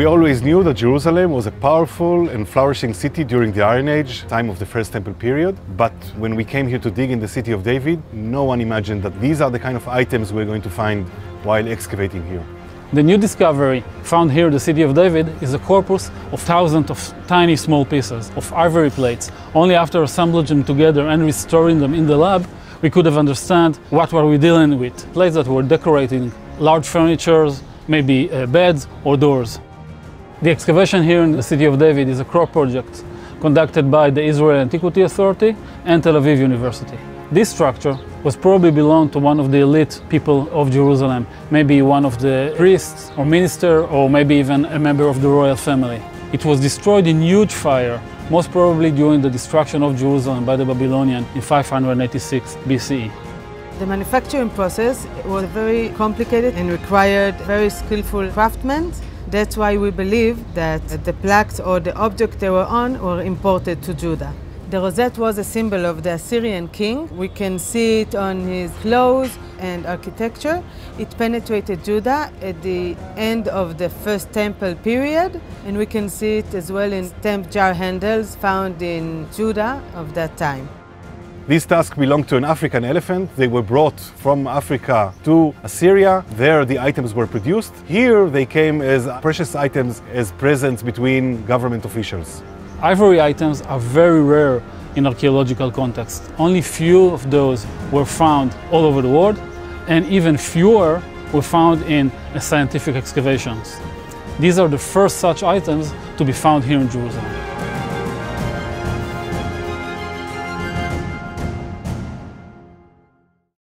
We always knew that Jerusalem was a powerful and flourishing city during the Iron Age, time of the First Temple period. But when we came here to dig in the city of David, no one imagined that these are the kind of items we're going to find while excavating here. The new discovery found here in the city of David is a corpus of thousands of tiny small pieces of ivory plates. Only after assembling them together and restoring them in the lab, we could have understood what were we dealing with. Plates that were decorating large furniture, maybe beds or doors. The excavation here in the city of David is a crop project conducted by the Israel Antiquities Authority and Tel Aviv University. This structure was probably belonged to one of the elite people of Jerusalem, maybe one of the priests or minister, or maybe even a member of the royal family. It was destroyed in huge fire, most probably during the destruction of Jerusalem by the Babylonian in 586 BCE. The manufacturing process was very complicated and required very skillful craftsmen. That's why we believe that the plaques or the object they were on were imported to Judah. The rosette was a symbol of the Assyrian king. We can see it on his clothes and architecture. It penetrated Judah at the end of the First Temple period, and we can see it as well in stamp jar handles found in Judah of that time. These tusks belonged to an African elephant. They were brought from Africa to Assyria. There the items were produced. Here they came as precious items, as presents between government officials. Ivory items are very rare in archaeological contexts. Only few of those were found all over the world, and even fewer were found in scientific excavations. These are the first such items to be found here in Jerusalem.